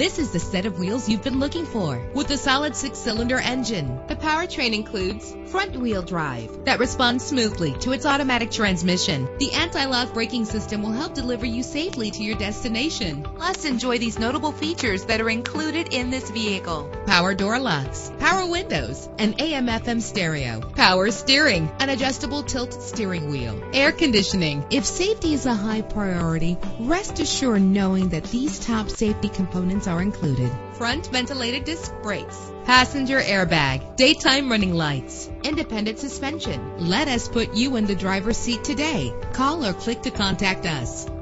This is the set of wheels you've been looking for with a solid 6-cylinder engine. The powertrain includes front-wheel drive that responds smoothly to its automatic transmission. The anti-lock braking system will help deliver you safely to your destination. Plus, enjoy these notable features that are included in this vehicle: power door locks, power windows, an AM/FM stereo, power steering, an adjustable tilt steering wheel, air conditioning. If safety is a high priority, rest assured knowing that these top safety components are included: front ventilated disc brakes, passenger airbag, daytime running lights, independent suspension. Let us put you in the driver's seat today. Call or click to contact us.